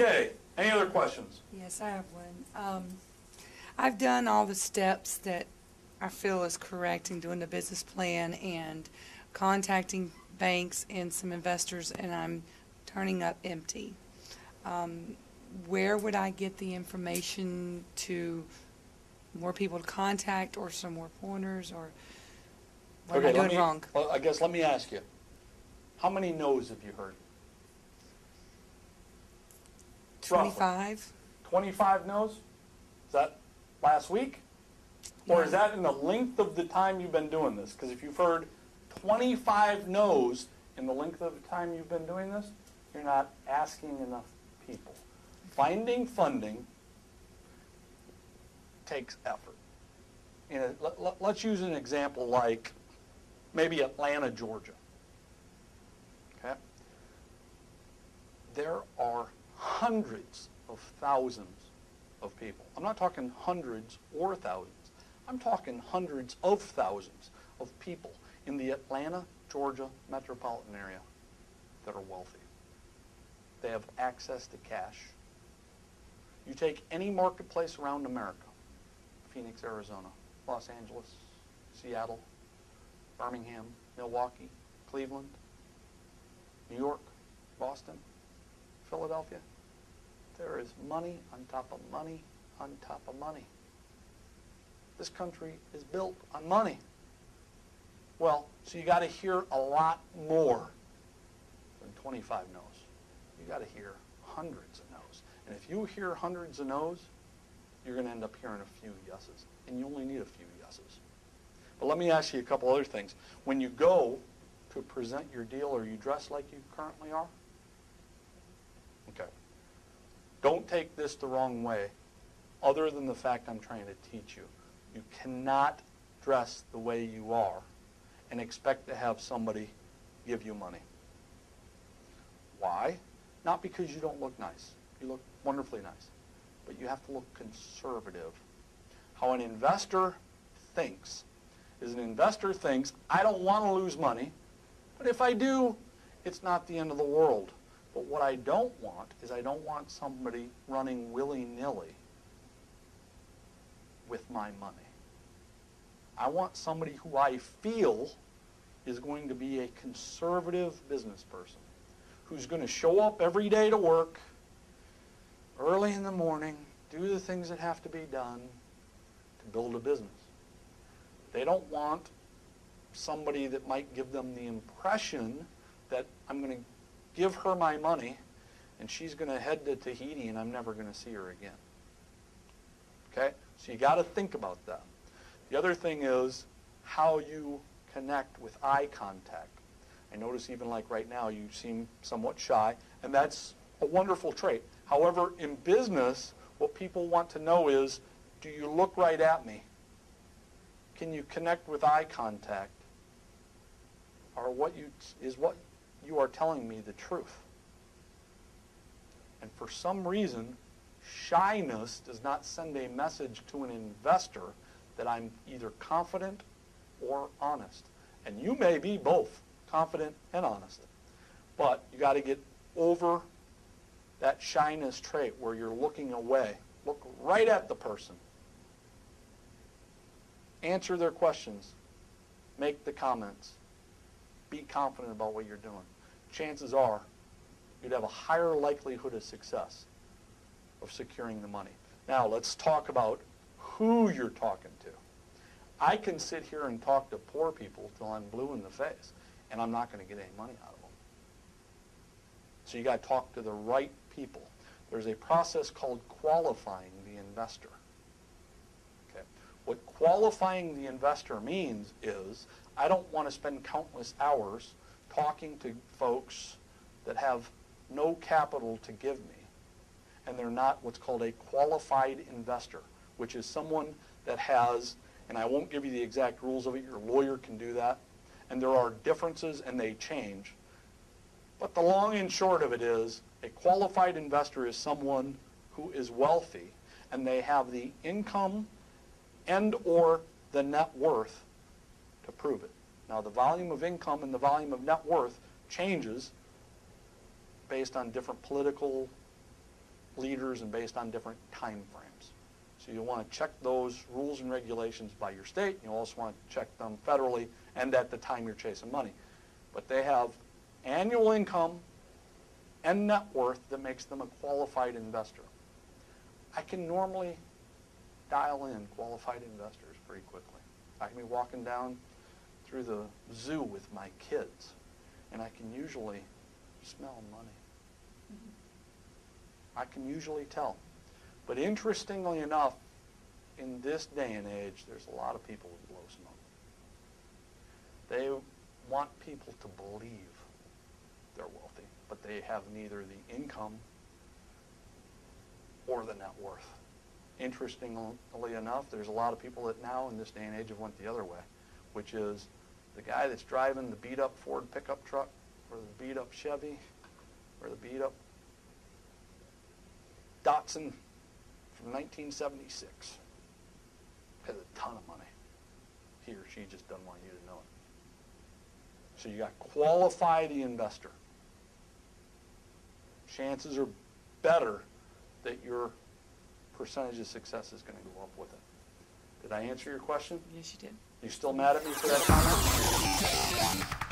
Okay, any other questions? Yes, I have one. I've done all the steps that I feel is correct in doing the business plan and contacting banks and some investors, and I'm turning up empty. Where would I get the information to more people to contact, or some more pointers, or what am I doing wrong? Well, I guess let me ask you, how many no's have you heard? 25. 25 no's? Is that last week? Or is that in the length of the time you've been doing this? Because if you've heard 25 no's in the length of the time you've been doing this, you're not asking enough people. Finding funding takes effort. You know, let's use an example like maybe Atlanta, Georgia. Okay? There are hundreds of thousands of people. I'm not talking hundreds or thousands. I'm talking hundreds of thousands of people in the Atlanta, Georgia metropolitan area that are wealthy. They have access to cash. You take any marketplace around America, Phoenix, Arizona, Los Angeles, Seattle, Birmingham, Milwaukee, Cleveland, New York, Boston, Philadelphia, there is money on top of money on top of money. This country is built on money. Well, so you got to hear a lot more than 25 no's. You got to hear hundreds of no's. And if you hear hundreds of no's, you're going to end up hearing a few yeses. And you only need a few yeses. But let me ask you a couple other things. When you go to present your deal, are you dressed like you currently are? Okay. Don't take this the wrong way, other than the fact I'm trying to teach you. You cannot dress the way you are and expect to have somebody give you money. Why? Not because you don't look nice. You look wonderfully nice. But you have to look conservative. How an investor thinks is an investor thinks, I don't want to lose money, but if I do, it's not the end of the world. But what I don't want is I don't want somebody running willy-nilly with my money. I want somebody who I feel is going to be a conservative business person, who's going to show up every day to work, early in the morning, do the things that have to be done to build a business. They don't want somebody that might give them the impression that I'm going to give her my money and she's going to head to Tahiti and I'm never going to see her again. Okay? So you got to think about that. The other thing is how you connect with eye contact. I notice even like right now you seem somewhat shy, and that's a wonderful trait. However, in business, what people want to know is, do you look right at me? Can you connect with eye contact? Or is what you are telling me the truth? And for some reason, shyness does not send a message to an investor that I'm either confident or honest. And you may be both, confident and honest. But you got to get over that shyness trait where you're looking away. Look right at the person. Answer their questions. Make the comments. Be confident about what you're doing. Chances are you'd have a higher likelihood of success of securing the money. Now let's talk about who you're talking to. I can sit here and talk to poor people till I'm blue in the face, and I'm not going to get any money out of them. So you got to talk to the right people. There's a process called qualifying the investor. Okay. What qualifying the investor means is I don't want to spend countless hours talking to folks that have no capital to give me, and they're not what's called a qualified investor, which is someone that has, and I won't give you the exact rules of it, your lawyer can do that, and there are differences and they change. But the long and short of it is, a qualified investor is someone who is wealthy and they have the income and or the net worth to prove it. Now the volume of income and the volume of net worth changes based on different political leaders and based on different time frames. So you want to check those rules and regulations by your state. You also want to check them federally and at the time you're chasing money. But they have annual income and net worth that makes them a qualified investor. I can normally dial in qualified investors pretty quickly. I can be walking down through the zoo with my kids, and I can usually smell money. I can usually tell. But interestingly enough, in this day and age, there's a lot of people with low smoke. They want people to believe they're wealthy, but they have neither the income or the net worth. Interestingly enough, there's a lot of people that now in this day and age have went the other way, which is the guy that's driving the beat-up Ford pickup truck or the beat-up Chevy or the beat-up Datsun from 1976 has a ton of money. He or she just doesn't want you to know it. So you got to qualify the investor. Chances are better that your percentage of success is going to go up with it. Did I answer your question? Yes, you did. You still mad at me for that comment?